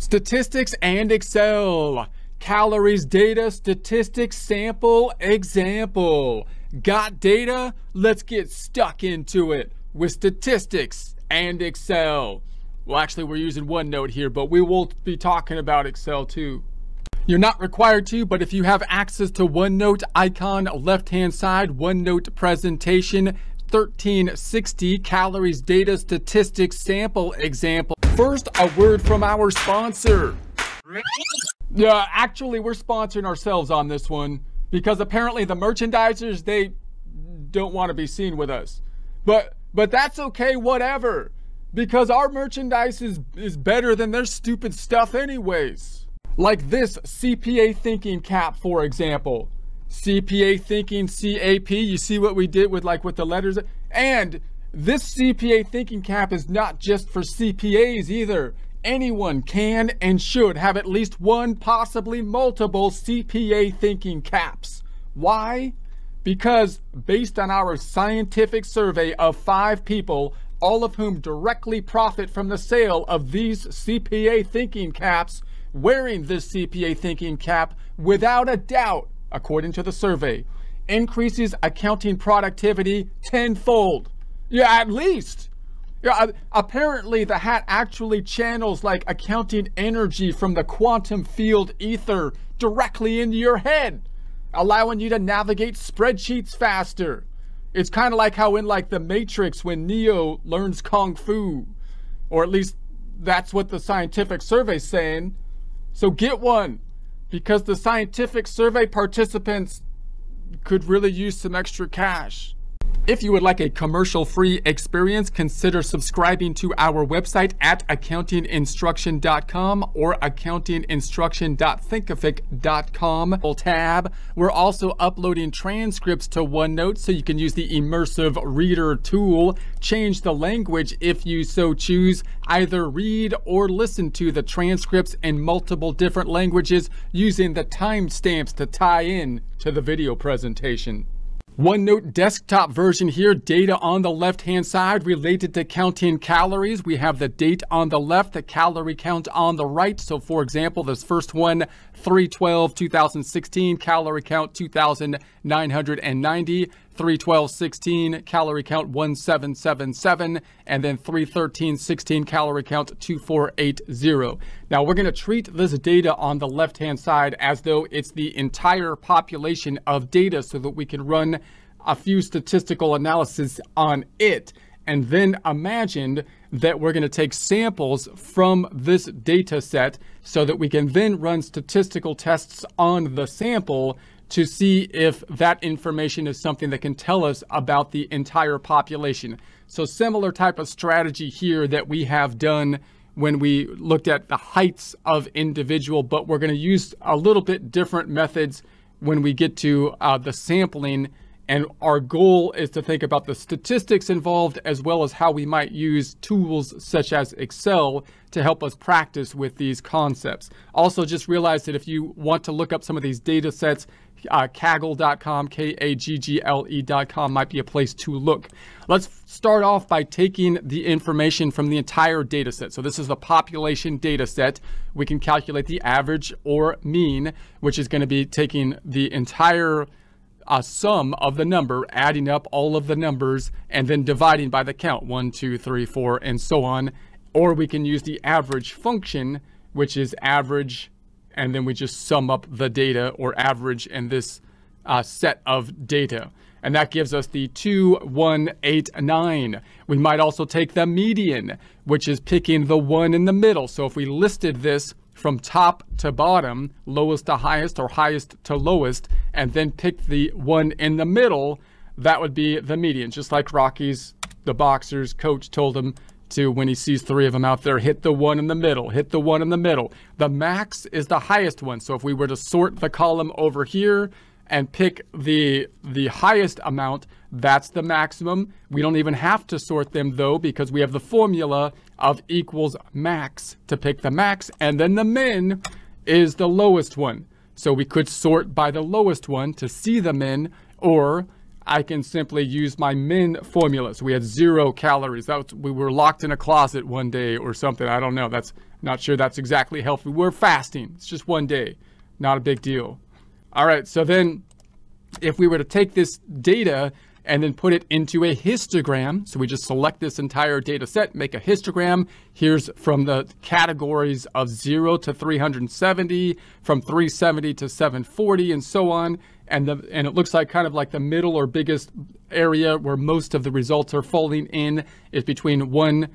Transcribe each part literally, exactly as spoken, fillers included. Statistics and Excel. Calories, data, statistics, sample, example. Got data? Let's get stuck into it with statistics and Excel. Well, actually, we're using OneNote here, but we will be talking about Excel too. You're not required to, but if you have access to OneNote icon, left-hand side, OneNote presentation, thirteen sixty, calories, data, statistics, sample, example. First, a word from our sponsor. Yeah, actually, we're sponsoring ourselves on this one because apparently the merchandisers, they don't want to be seen with us. But but that's okay, whatever, because our merchandise is, is better than their stupid stuff anyways. Like this C P A Thinking Cap, for example. C P A Thinking C A P, you see what we did with like with the letters? And this C P A Thinking Cap is not just for C P As either. Anyone can and should have at least one, possibly multiple C P A Thinking Caps. Why? Because based on our scientific survey of five people, all of whom directly profit from the sale of these C P A Thinking Caps, wearing this C P A Thinking Cap, without a doubt, according to the survey, increases accounting productivity tenfold. Yeah, at least. Yeah, apparently the hat actually channels like accounting energy from the quantum field ether directly into your head, allowing you to navigate spreadsheets faster. It's kind of like how in like the Matrix when Neo learns Kung Fu, or at least that's what the scientific survey's saying. So get one, because the scientific survey participants could really use some extra cash. If you would like a commercial-free experience, consider subscribing to our website at accounting instruction dot com or accounting instruction dot think ific dot com tab. We're also uploading transcripts to OneNote so you can use the immersive reader tool. Change the language if you so choose. Either read or listen to the transcripts in multiple different languages using the timestamps to tie in to the video presentation. OneNote desktop version here, data on the left-hand side related to counting calories. We have the date on the left, the calorie count on the right. So for example, this first one, three twelve two thousand sixteen, calorie count two thousand nine hundred ninety, three twelve sixteen, calorie count one seven seven seven, and then three thirteen sixteen, calorie count two four eight zero. Now we're going to treat this data on the left-hand side as though it's the entire population of data so that we can run a few statistical analyses on it. And then imagine that we're going to take samples from this data set so that we can then run statistical tests on the sample to see if that information is something that can tell us about the entire population. So similar type of strategy here that we have done when we looked at the heights of individual, but we're going to use a little bit different methods when we get to uh, the sampling. And our goal is to think about the statistics involved as well as how we might use tools such as Excel to help us practice with these concepts. Also, just realize that if you want to look up some of these data sets, uh, kaggle dot com, K A G G L E dot com might be a place to look. Let's start off by taking the information from the entire data set. So this is the population data set. We can calculate the average or mean, which is going to be taking the entire a sum of the number, adding up all of the numbers, and then dividing by the count, one, two, three, four, and so on. Or we can use the average function, which is average, and then we just sum up the data, or average in this uh, set of data. And that gives us the two, one, eight, nine. We might also take the median, which is picking the one in the middle. So if we listed this from top to bottom, lowest to highest or highest to lowest, and then pick the one in the middle, that would be the median. Just like Rocky's, the boxer's coach told him to, when he sees three of them out there, hit the one in the middle, hit the one in the middle. The max is the highest one. So if we were to sort the column over here and pick the, the highest amount, that's the maximum. We don't even have to sort them though, because we have the formula of equals max to pick the max, and then the min is the lowest one. So we could sort by the lowest one to see the min, or I can simply use my min formula. So we had zero calories. That was, we were locked in a closet one day or something. I don't know. That's Not sure that's exactly healthy. We're fasting. It's just one day. Not a big deal. All right. So then if we were to take this data and then put it into a histogram, so we just select this entire data set, make a histogram. Here's from the categories of zero to three hundred seventy, from three seventy to seven forty, and so on. And, the, and it looks like kind of like the middle or biggest area where most of the results are falling in is between one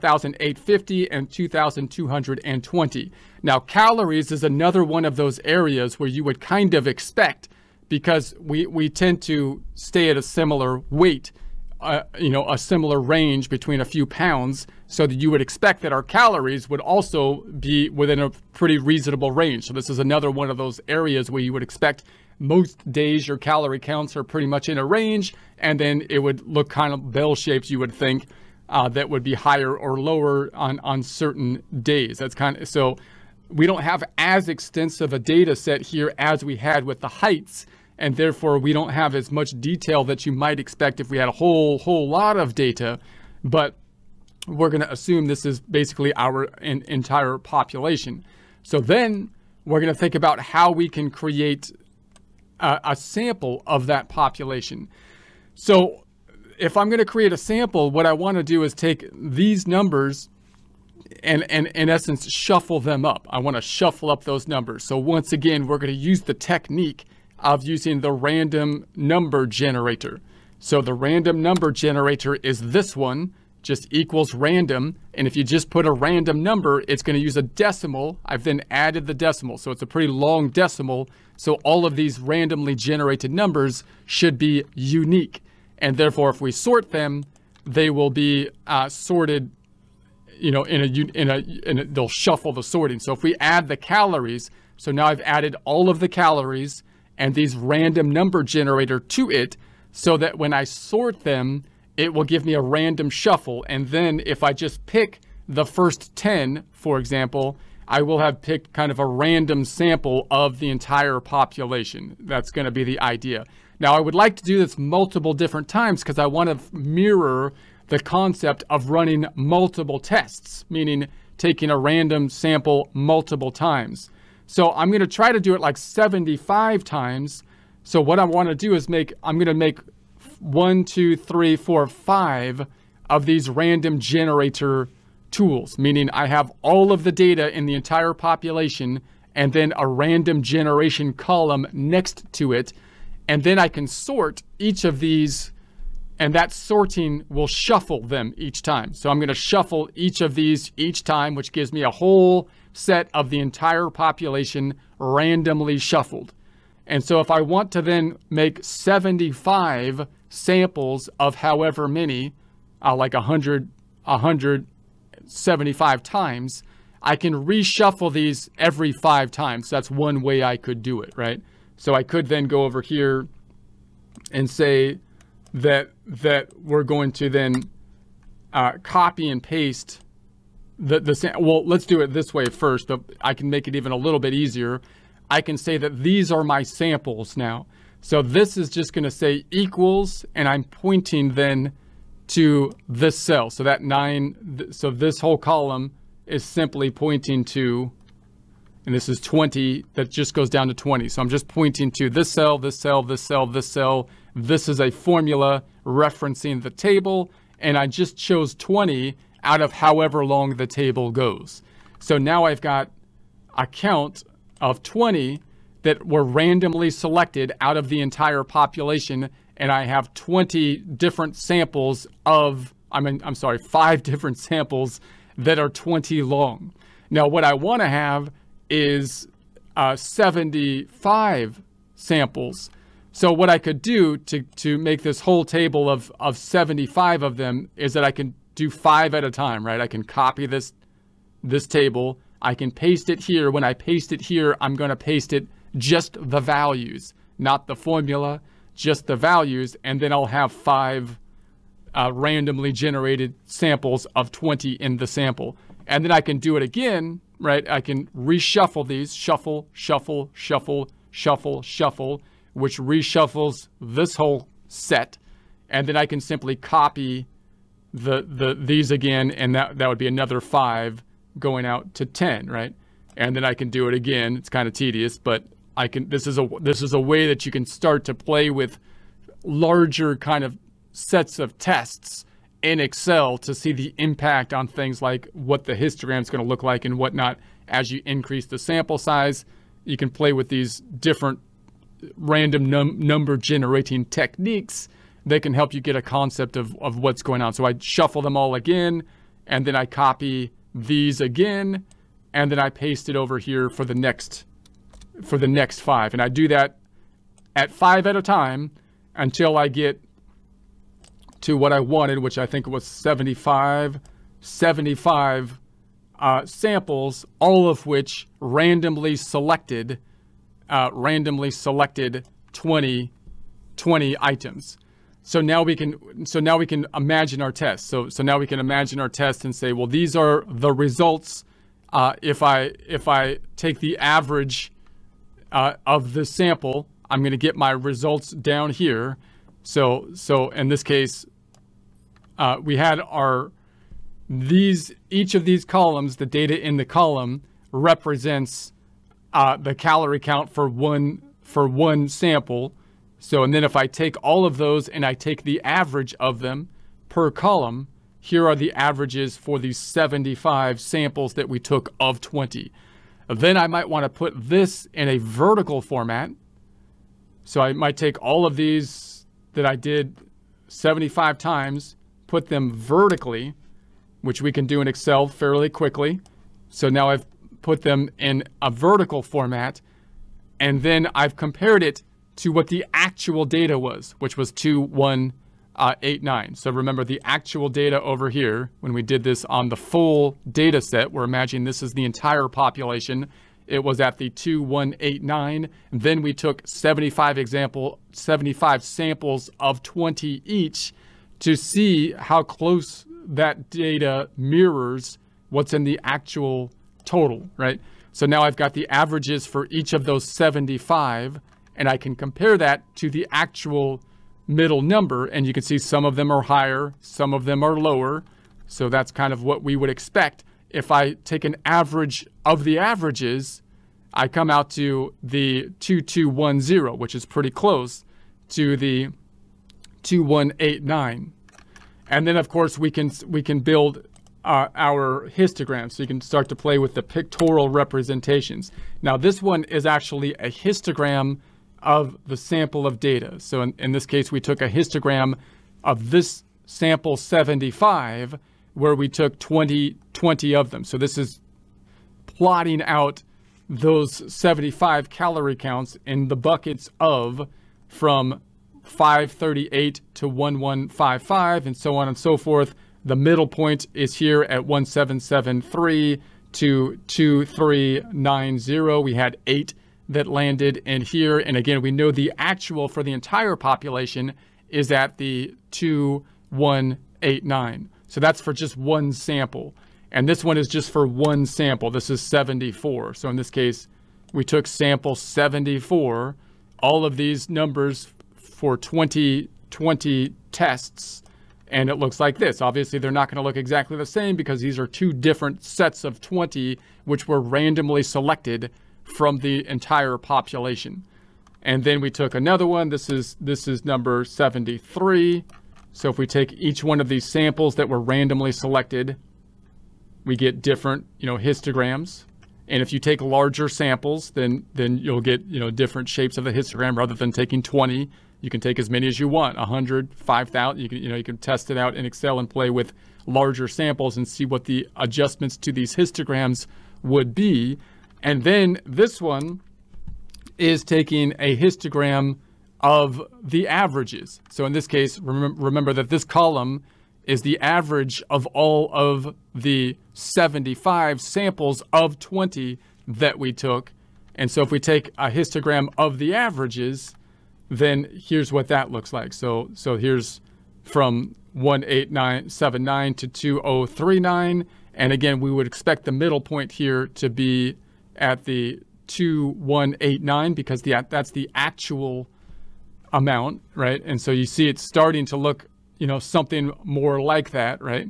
thousand eight hundred fifty and two thousand two hundred twenty. Now, calories is another one of those areas where you would kind of expect, because we, we tend to stay at a similar weight, uh, you know, a similar range between a few pounds, so that you would expect that our calories would also be within a pretty reasonable range. So this is another one of those areas where you would expect most days your calorie counts are pretty much in a range, and then it would look kind of bell-shaped, you would think, uh, that would be higher or lower on, on certain days. That's kind of, so we don't have as extensive a data set here as we had with the heights, and therefore we don't have as much detail that you might expect if we had a whole, whole lot of data, but we're gonna assume this is basically our in, entire population. So then we're gonna think about how we can create a, a sample of that population. So if I'm gonna create a sample, what I wanna do is take these numbers and, and in essence, shuffle them up. I wanna shuffle up those numbers. So once again, we're gonna use the technique of using the random number generator. So the random number generator is this one, just equals random. And if you just put a random number, it's gonna use a decimal. I've then added the decimal. So it's a pretty long decimal. So all of these randomly generated numbers should be unique. And therefore, if we sort them, they will be uh, sorted, you know, in a, in a, in a, they'll shuffle the sorting. So if we add the calories, so now I've added all of the calories and these random number generator to it, so that when I sort them, it will give me a random shuffle. And then if I just pick the first ten, for example, I will have picked kind of a random sample of the entire population. That's gonna be the idea. Now, I would like to do this multiple different times because I want to mirror the concept of running multiple tests, meaning taking a random sample multiple times. So I'm going to try to do it like seventy-five times. So what I want to do is make, I'm going to make one, two, three, four, five of these random generator tools, meaning I have all of the data in the entire population and then a random generation column next to it. And then I can sort each of these, and that sorting will shuffle them each time. So I'm gonna shuffle each of these each time, which gives me a whole set of the entire population randomly shuffled. And so if I want to then make seventy-five samples of however many, uh, like one hundred, one hundred seventy-five times, I can reshuffle these every five times. So that's one way I could do it, right? So I could then go over here and say that that we're going to then uh, copy and paste the, the, well, let's do it this way first. I can make it even a little bit easier. I can say that these are my samples now. So this is just gonna say equals, and I'm pointing then to this cell. So that nine, th so this whole column is simply pointing to, and this is twenty, that just goes down to twenty. So I'm just pointing to this cell, this cell, this cell, this cell. This is a formula referencing the table. And I just chose twenty out of however long the table goes. So now I've got a count of twenty that were randomly selected out of the entire population. And I have twenty different samples of, I mean, I'm sorry, five different samples that are twenty long. Now, what I want to have is uh, seventy-five samples. So what I could do to, to make this whole table of, of seventy-five of them is that I can do five at a time, right? I can copy this, this table. I can paste it here. When I paste it here, I'm going to paste it just the values, not the formula, just the values. And then I'll have five uh, randomly generated samples of twenty in the sample. And then I can do it again, right? I can reshuffle these, shuffle, shuffle, shuffle, shuffle, shuffle, which reshuffles this whole set. And then I can simply copy the, the, these again, and that, that would be another five going out to ten, right? And then I can do it again. It's kind of tedious, but I can, this is a, this is a way that you can start to play with larger kind of sets of tests in Excel to see the impact on things like what the histogram is going to look like and whatnot. As you increase the sample size, you can play with these different random num number generating techniques that can help you get a concept of, of what's going on. So I shuffle them all again, and then I copy these again, and then I paste it over here for the next, for the next five. And I do that at five at a time until I get to what I wanted, which I think was seventy-five, seventy-five uh, samples, all of which randomly selected, uh, randomly selected twenty, twenty items. So now we can, so now we can imagine our test. So, so now we can imagine our test and say, well, these are the results. Uh, if I, if I take the average uh, of the sample, I'm going to get my results down here. So, so in this case, uh, we had our, these, each of these columns, the data in the column represents uh, the calorie count for one, for one sample. So, and then if I take all of those and I take the average of them per column, here are the averages for these seventy-five samples that we took of twenty. Then I might want to put this in a vertical format. So I might take all of these that I did seventy-five times, put them vertically, which we can do in Excel fairly quickly. So now I've put them in a vertical format, and then I've compared it to what the actual data was, which was two one. Uh, eight, nine. So remember the actual data over here, when we did this on the full data set, we're imagining this is the entire population. It was at the two, one, eight, nine. And then we took seventy-five example, seventy-five samples of twenty each to see how close that data mirrors what's in the actual total, right? So now I've got the averages for each of those seventy-five, and I can compare that to the actual middle number, and you can see some of them are higher, some of them are lower. So that's kind of what we would expect. If I take an average of the averages, I come out to the two two one zero, which is pretty close to the two one eight nine. And then of course we can we can build uh, our histogram, so you can start to play with the pictorial representations. Now this one is actually a histogram of the sample of data. So in, in this case, we took a histogram of this sample seventy-five, where we took twenty, twenty of them. So this is plotting out those seventy-five calorie counts in the buckets of from five thirty-eight to one one five five and so on and so forth. The middle point is here at one seven seven three to two three nine zero. We had eight that landed in here. And again, we know the actual for the entire population is at the two one eight nine. So that's for just one sample. And this one is just for one sample. This is seventy-four. So in this case, we took sample seventy-four, all of these numbers for twenty, twenty tests. And it looks like this. Obviously, they're not going to look exactly the same because these are two different sets of twenty, which were randomly selected from the entire population. And then we took another one. This is, this is number seventy-three. So if we take each one of these samples that were randomly selected, we get different, you know, histograms. And if you take larger samples, then, then you'll get, you know, different shapes of the histogram. Rather than taking twenty, you can take as many as you want, one hundred, five thousand. You can, you know, you can test it out in Excel and play with larger samples and see what the adjustments to these histograms would be. And then this one is taking a histogram of the averages. So in this case, rem remember that this column is the average of all of the seventy-five samples of twenty that we took. And so if we take a histogram of the averages, then here's what that looks like. So, so here's from one eight nine seven nine to two oh three nine. And again, we would expect the middle point here to be at the two one eight nine, because the, that's the actual amount, right? And so you see it's starting to look, you know, something more like that, right?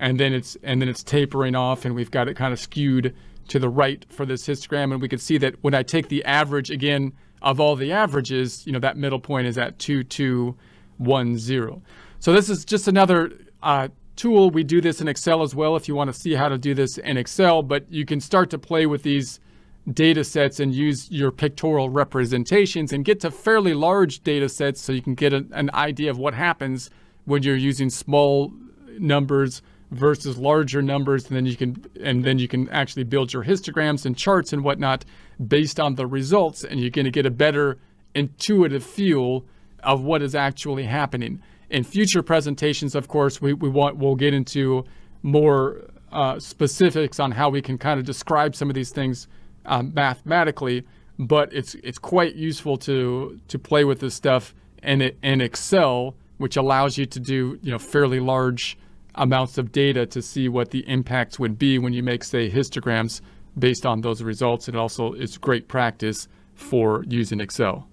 and then it's and then it's tapering off, and we've got it kind of skewed to the right for this histogram. And we can see that when I take the average again of all the averages, you know, that middle point is at two two one zero. So this is just another uh, tool. We do this in Excel as well if you want to see how to do this in Excel, but you can start to play with these data sets and use your pictorial representations and get to fairly large data sets, so you can get a, an idea of what happens when you're using small numbers versus larger numbers, and then you can and then you can actually build your histograms and charts and whatnot based on the results, and you're going to get a better intuitive feel of what is actually happening. In future presentations, of course, we, we want we'll get into more uh, specifics on how we can kind of describe some of these things um, mathematically, but it's it's quite useful to to play with this stuff in in Excel, which allows you to do you know fairly large amounts of data to see what the impacts would be when you make, say, histograms based on those results. And also, it's great practice for using Excel.